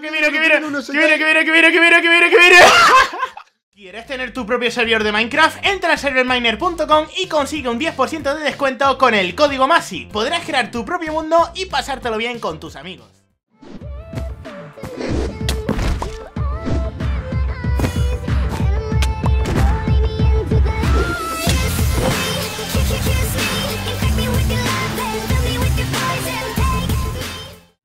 Que viene. ¿Quieres tener tu propio servidor de Minecraft? Entra a serverminer.com y consigue un 10% de descuento con el código Masi. Podrás crear tu propio mundo y pasártelo bien con tus amigos.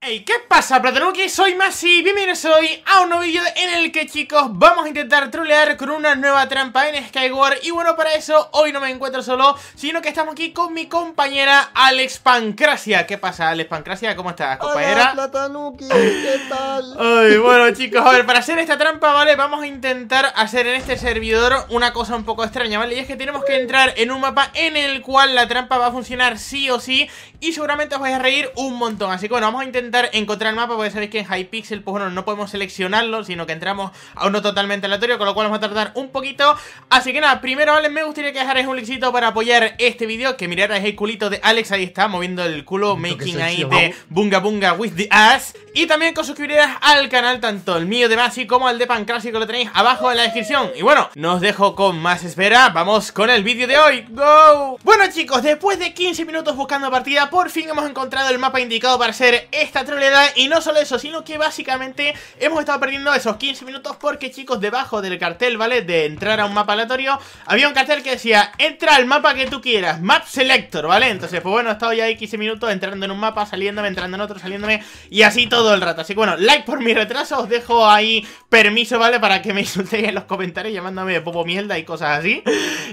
Hey, ¿qué pasa, Platanuki? Soy Masi y bienvenidos hoy a un nuevo vídeo en el que, chicos, vamos a intentar trolear con una nueva trampa en Skyward. Y bueno, para eso hoy no me encuentro solo, sino que estamos aquí con mi compañera Alex Pancracia. ¿Qué pasa, Alex Pancracia? ¿Cómo estás, compañera? Hola, Platanuki, ¿qué tal? Ay, bueno, chicos, a ver, para hacer esta trampa, ¿vale? Vamos a intentar hacer en este servidor una cosa un poco extraña, ¿vale? Y es que tenemos que entrar en un mapa en el cual la trampa va a funcionar sí o sí. Y seguramente os vais a reír un montón. Así que bueno, vamos a intentar encontrar el mapa, porque sabéis que en Hypixel, pues bueno, no podemos seleccionarlo, sino que entramos a uno totalmente aleatorio, con lo cual vamos a tardar un poquito. Así que nada, primero, vale, me gustaría que dejarais un likecito para apoyar este vídeo, que mirarais el culito de Alex, ahí está, moviendo el culo, making ahí de bunga bunga with the ass. Y también que os suscribieras al canal, tanto el mío de Masi como el de Pancrasio, que lo tenéis abajo en la descripción. Y bueno, no os dejo con más espera, vamos con el vídeo de hoy, ¡go! Bueno, chicos, después de 15 minutos buscando partida, por fin hemos encontrado el mapa indicado para hacer esta troleada. Y no solo eso, sino que básicamente hemos estado perdiendo esos 15 minutos porque, chicos, debajo del cartel, ¿vale?, de entrar a un mapa aleatorio, había un cartel que decía: entra al mapa que tú quieras, map selector, ¿vale? Entonces, pues bueno, he estado ya ahí 15 minutos entrando en un mapa, saliéndome, entrando en otro, saliéndome, y así todo el rato. Así que bueno, like por mi retraso, os dejo ahí permiso, ¿vale?, para que me insultéis en los comentarios llamándome popo mierda y cosas así.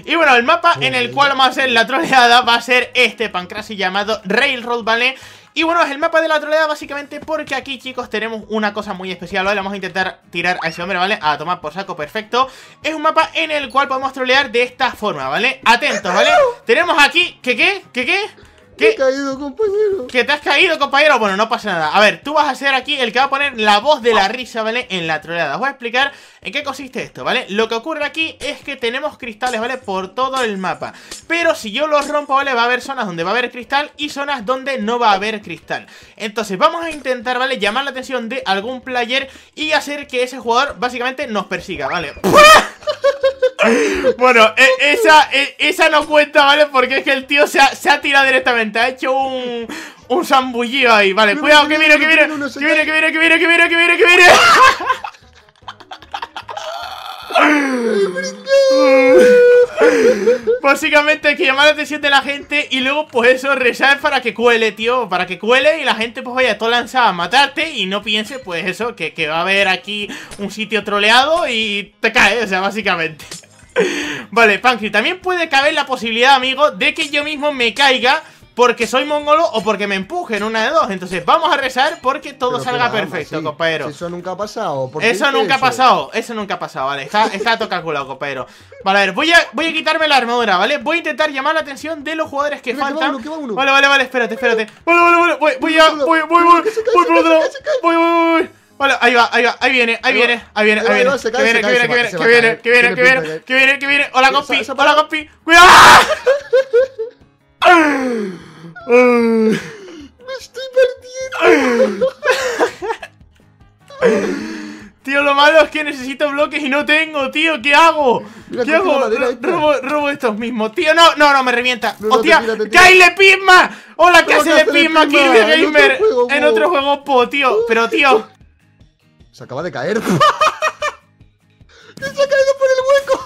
Y bueno, el mapa en el cual vamos a hacer la troleada va a ser este Pancrasio llamado Railroad, ¿vale? Y bueno, es el mapa de la troleada básicamente porque aquí, chicos, tenemos una cosa muy especial, ¿vale? Vamos a intentar tirar a ese hombre, ¿vale? A tomar por saco, perfecto. Es un mapa en el cual podemos trolear de esta forma, ¿vale? Atentos, ¿vale? Tenemos aquí... ¿Qué? ¿Qué? Me he caído, compañero. ¿Que te has caído, compañero? Bueno, no pasa nada. A ver, tú vas a ser aquí el que va a poner la voz de la risa, ¿vale?, en la troleada. Os voy a explicar en qué consiste esto, ¿vale? Lo que ocurre aquí es que tenemos cristales, ¿vale?, por todo el mapa. Pero si yo los rompo, ¿vale?, va a haber zonas donde va a haber cristal y zonas donde no va a haber cristal. Entonces vamos a intentar, ¿vale?, llamar la atención de algún player y hacer que ese jugador básicamente nos persiga, ¿vale? Bueno, esa no cuenta, ¿vale? Porque es que el tío se ha tirado directamente, ha hecho un zambullido ahí, ¿vale? Cuidado, que viene. Básicamente hay que llamar la atención de la gente y luego, pues eso, rezar para que cuele, tío, para que cuele y la gente, pues vaya todo lanzada a matarte y no piense, pues eso, que va a haber aquí un sitio troleado y te cae, o sea, básicamente. Vale, Pancri, también puede caber la posibilidad, amigo, de que yo mismo me caiga porque soy mongolo o porque me empujen, una de dos. Entonces vamos a rezar porque todo salga perfecto, sí, compañero. Eso nunca ha pasado. Eso nunca ha pasado, vale. Está todo calculado, compañero. Vale, a ver, voy a quitarme la armadura, ¿vale? Voy a intentar llamar la atención de los jugadores que faltan. Vale, espérate. Vale, voy. Vale, ahí va, ahí viene. Que viene. Hola, compi. ¡Cuidado! Me estoy perdiendo. Tío, lo malo es que necesito bloques y no tengo, tío. ¿Qué hago? Robo estos mismos, tío. No, me revienta. Hostia, ¡que hay Lepima! Hola, que hace Lepima aquí de Gamer. En otro juego, po, tío. Pero, tío, se acaba de caer. ¡Se ha caído por el hueco!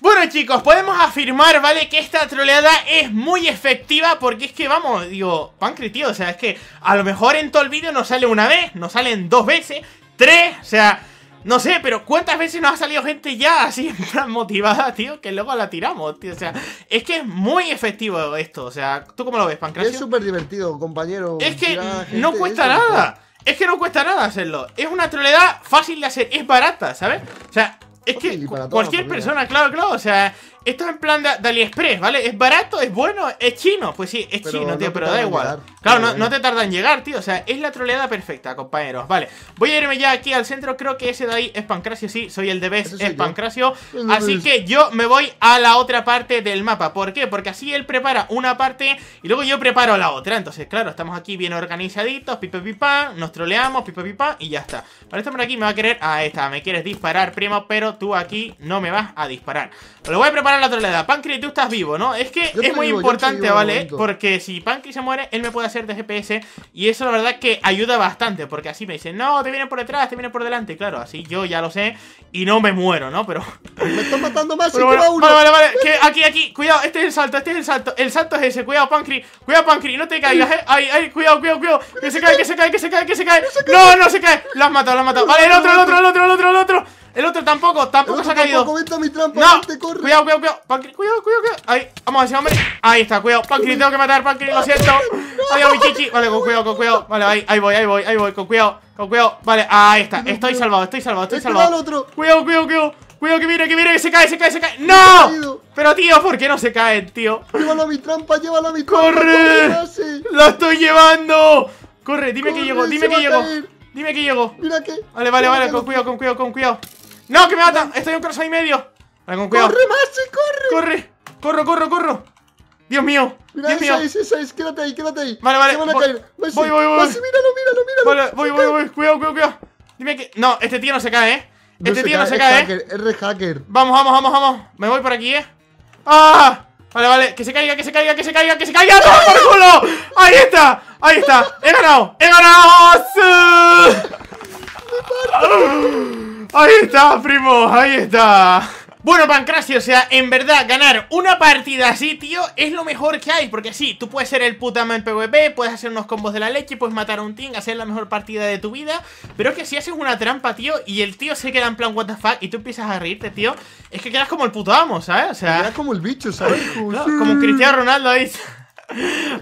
Bueno, chicos, podemos afirmar, ¿vale?, que esta troleada es muy efectiva porque es que, vamos, digo, Pancri, tío, o sea, es que a lo mejor en todo el vídeo nos sale una vez, nos salen dos veces, tres, o sea, no sé, pero ¿cuántas veces nos ha salido gente ya así en plan motivada, tío? Que luego la tiramos, tío. O sea, es que es muy efectivo esto. O sea, ¿tú cómo lo ves, Pancrasio? Es súper divertido, compañero. Es que no cuesta nada. Es que no cuesta nada hacerlo. Es una troleada fácil de hacer. Es barata, ¿sabes? O sea, es que cualquier persona, claro, o sea, Esto es en plan de AliExpress, ¿vale? Es barato, es bueno, es chino. Pues sí, es chino, tío, pero da igual. Claro, no te tarda en llegar, tío. O sea, es la troleada perfecta, compañeros. Vale, voy a irme ya aquí al centro. Creo que ese de ahí es Pancrasio, sí. Soy el de Best, es Pancrasio. Así que yo me voy a la otra parte del mapa. ¿Por qué? Porque así él prepara una parte y luego yo preparo la otra. Entonces, claro, estamos aquí bien organizaditos. Pipa, pipa, nos troleamos, pipa, pipa y ya está. Vale, esto por aquí me va a querer... Ahí está, me quieres disparar, primo, pero tú aquí no me vas a disparar. Lo voy a preparar la troleada. Pancri, tú estás vivo, ¿no? Es que es muy importante, ¿vale? Porque si Pancri se muere, él me puede hacer de GPS. Y eso la verdad que ayuda bastante, porque así me dicen, no, te vienen por detrás, te vienen por delante. Claro, así yo ya lo sé y no me muero, ¿no? Pero... me están matando más. Pero bueno, vale, que aquí, cuidado, este es el salto, el salto es ese. Cuidado, Pancri, no te caigas, ¿eh? Ay, cuidado, que se cae, no, se cae. Lo has matado, Vale, el otro. El otro tampoco se ha caído. No, cuidado, Pancri, cuidado. Ahí, vamos a decir, hombre. Ahí está, cuidado, Pancri, tengo que matar, Pancri, lo siento. Adiós, mi chichi. Vale, con cuidado. Vale, ahí voy, con cuidado. Vale, ahí está, estoy salvado. Cuidado, que viene, que se cae. ¡No! Pero tío, ¿por qué no se caen, tío? Llévalo a mi trampa, ¡corre! ¡Lo estoy llevando! Corre, dime que llego. Mira que... Vale, con cuidado. ¡No, que me mata! Estoy un cross ahí medio. Vale, con cuidado. ¡Corre, Masi, corre! ¡Corro! ¡Dios mío! Mira, esa es. Quédate ahí. Vale. Voy. Masi, míralo. Vale, voy. Cuidado. Dime que... No, este tío no se cae, ¿eh? Este tío no se cae, ¿eh? Es re hacker. Vamos. Me voy por aquí, ¿eh? ¡Ah! Vale, que se caiga. ¡No, por culo! Ahí está. He ganado. ¡Sí! Ahí está, primo. Ahí está. Bueno, Pancrasio, o sea, en verdad, ganar una partida así, tío, es lo mejor que hay. Porque sí, tú puedes ser el puta man PvP, puedes hacer unos combos de la leche, puedes matar a un team, hacer la mejor partida de tu vida. Pero es que si haces una trampa, tío, y el tío se queda en plan what the fuck y tú empiezas a reírte, tío, es que quedas como el puto amo, ¿sabes? O sea, quedas como el bicho, ¿sabes? No, como Cristiano Ronaldo ahí.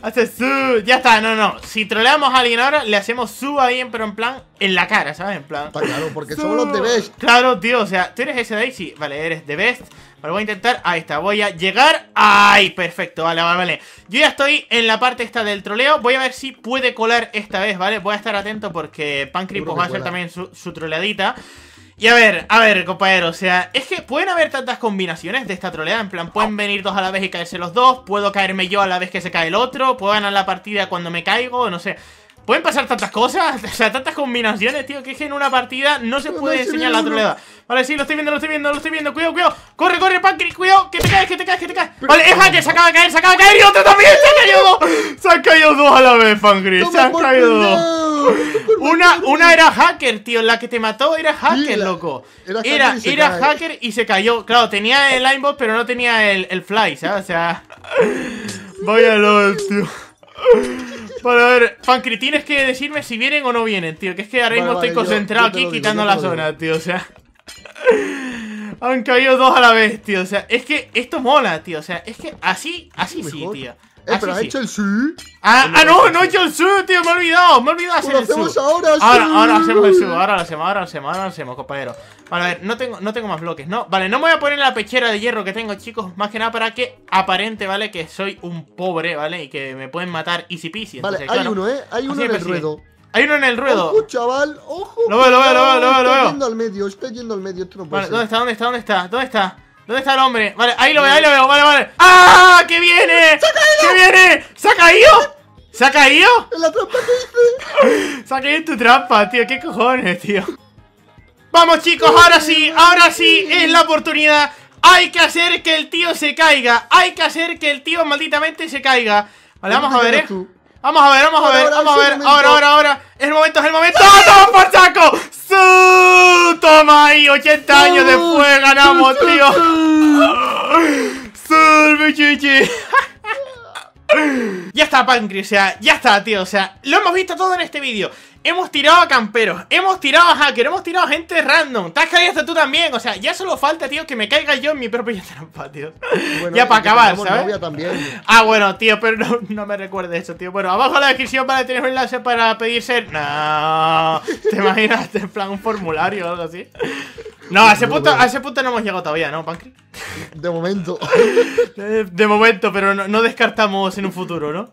Hace su... Ya está, no. Si troleamos a alguien ahora, le hacemos su a alguien, pero en plan, en la cara, ¿sabes? En plan... Está claro, porque somos los de best. Claro, tío, o sea, tú eres ese de ahí, sí. Vale, eres de best. Vale, voy a intentar... Ahí está, voy a llegar... ¡Ay! Perfecto, vale. Yo ya estoy en la parte esta del troleo. Voy a ver si puede colar esta vez, ¿vale? Voy a estar atento porque Pancri va a hacer también su troleadita. Y a ver, compañero, o sea, es que pueden haber tantas combinaciones de esta troleada. En plan, pueden venir dos a la vez y caerse los dos. Puedo caerme yo a la vez que se cae el otro. Puedo ganar la partida cuando me caigo, no sé. Pueden pasar tantas cosas, o sea, tantas combinaciones, tío, que es que en una partida no se puede enseñar la troleada. Vale, sí, lo estoy viendo. Cuidado. Corre, Pancri, cuidado, que te caes. Vale, es hacker, se acaba de caer y otro también. Se han caído dos a la vez, Pancri. Una era hacker, tío. La que te mató era hacker, loco. Era hacker y se cayó. Claro, tenía el aimbot, pero no tenía el fly, ¿sabes? O sea. Vaya LOL, tío. Vale, a ver, Pancri, tienes que decirme si vienen o no vienen, tío. Que es que ahora mismo estoy concentrado aquí quitando la zona, tío. O sea. Han caído dos a la vez, tío. O sea, es que esto mola, tío. O sea, es que así sí, tío. Pero ha hecho el sí. No, he hecho el sí, tío, me he olvidado hacer el sí. Ahora hacemos el sí, ahora lo hacemos, compañero. Vale, a ver, no tengo más bloques, ¿no? Vale, no me voy a poner la pechera de hierro que tengo, chicos, más que nada para que aparente, ¿vale? Que soy un pobre, ¿vale? Y que me pueden matar easy peasy. Entonces, vale, claro, hay uno en el ruedo. Ojo, chaval, ojo. Lo veo. Está yendo al medio, esto no puede ser. Vale, ¿dónde está? ¿Dónde está el hombre? Vale, ahí lo veo, vale. ¡Ah! ¡Que viene! ¡Se ha caído! ¿Se ha caído? En la trampa que hice. Se ha caído en tu trampa, tío. ¿Qué cojones, tío? Vamos, chicos, ahora sí es la oportunidad. Hay que hacer que el tío se caiga. Hay que hacer que el tío malditamente se caiga. Vale, vamos a ver. Vamos a ver. Ahora. Es el momento. ¡Toma por saco! Toma ahí, 80 años después ganamos, tío. ¡Sol, mi chichi! Ya está, a Pancracia. Ya está, tío, o sea, lo hemos visto todo en este vídeo. Hemos tirado a camperos, hemos tirado a hacker, hemos tirado a gente random. Te has caído hasta tú también, o sea, ya solo falta, tío, que me caiga yo en mi propia trampa, tío. Bueno, ya para acabar, ¿sabes? También. Ah, bueno, tío, pero no me recuerdes eso, tío. Bueno, abajo en la descripción para tener un enlace para pedir ser... No, ¿te imaginas? En plan un formulario o algo así. No, a ese punto no hemos llegado todavía, ¿no, Pancri? De momento. De momento, pero no descartamos en un futuro, ¿no?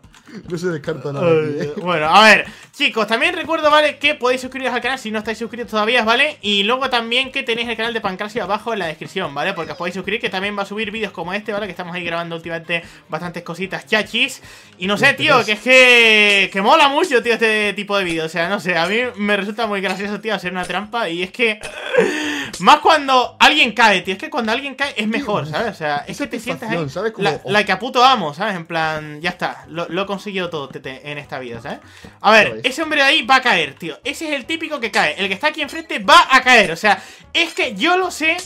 No se descarta nada. Bueno, a ver, chicos, también recuerdo, ¿vale? Que podéis suscribiros al canal si no estáis suscritos todavía, ¿vale? Y luego también que tenéis el canal de Pancrasio abajo en la descripción, ¿vale? Porque os podéis suscribir, que también va a subir vídeos como este, ¿vale? Que estamos ahí grabando últimamente bastantes cositas chachis. Y no sé, tío, que es que mola mucho, tío, este tipo de vídeos. O sea, no sé, a mí me resulta muy gracioso, tío, hacer una trampa. Y es que... más cuando alguien cae, tío. Es que cuando alguien cae es mejor, ¿sabes? O sea, es que te sientas ahí, ¿sabes? Como, la que a puto amo, ¿sabes? En plan, ya está. Lo he conseguido todo en esta vida, ¿sabes? A ver, ese hombre de ahí va a caer, tío. Ese es el típico que cae. El que está aquí enfrente va a caer. O sea, es que yo lo sé.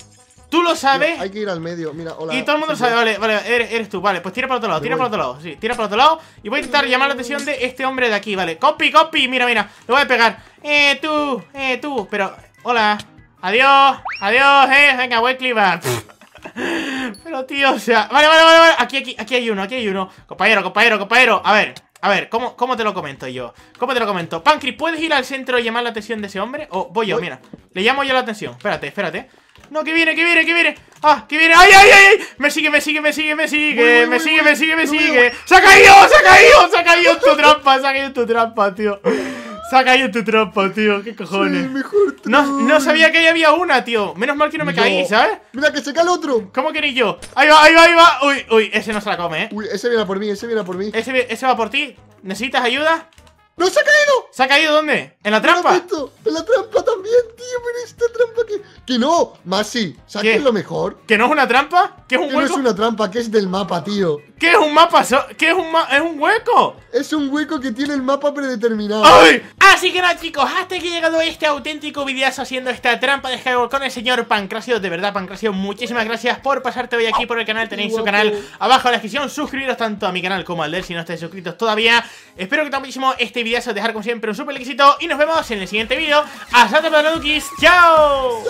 Tú lo sabes. Mira, hay que ir al medio. Mira, hola. Y todo el mundo sabe, vale, eres tú. Vale, pues tira para otro lado, tira para otro lado. Sí, tira para otro lado. Y voy a intentar llamar la atención de este hombre de aquí, ¿vale? Copy, copy. Mira, mira. Lo voy a pegar. Tú, tú. Pero, hola. Adiós, adiós, venga, voy a clivar. Pero tío, o sea, vale, aquí hay uno, compañero, a ver, ¿cómo te lo comento yo? Pancri, ¿puedes ir al centro y llamar la atención de ese hombre? O voy yo, mira, le llamo yo la atención, espérate. No, que viene. Ah, que viene. ¡Ay! Me sigue. ¡Se ha caído! ¡Se ha caído en tu trampa, tío! ¿Qué cojones? No sabía que ahí había una, tío. Menos mal que no me caí, ¿sabes? Mira, que se cae el otro. ¿Cómo queréis yo? Ahí va. Uy, ese no se la come, ¿eh? Uy, ese viene a por mí, Ese va por ti. ¿Necesitas ayuda? ¡No, se ha caído! ¿Se ha caído dónde? ¿En la trampa? En la trampa también, tío. Pero esta trampa que no, Masi, ¿sabes qué es lo mejor? ¿Que no es una trampa? ¿Que es un hueco? No es una trampa, que es del mapa, tío. ¿Qué es un mapa? ¿Qué es un hueco? Es un hueco que tiene el mapa predeterminado. ¡Ay! Así que nada, chicos, hasta aquí ha llegado este auténtico videazo haciendo esta trampa de Skyward con el señor Pancrasio. De verdad, Pancrasio, muchísimas gracias por pasarte hoy aquí por el canal. Tenéis su canal abajo en la descripción. Suscribiros tanto a mi canal como al de él si no estáis suscritos todavía. Espero que te haya muchísimo este videazo. Dejar como siempre un super éxito y nos vemos en el siguiente vídeo. ¡Hasta luego, Platanukis! ¡Chao!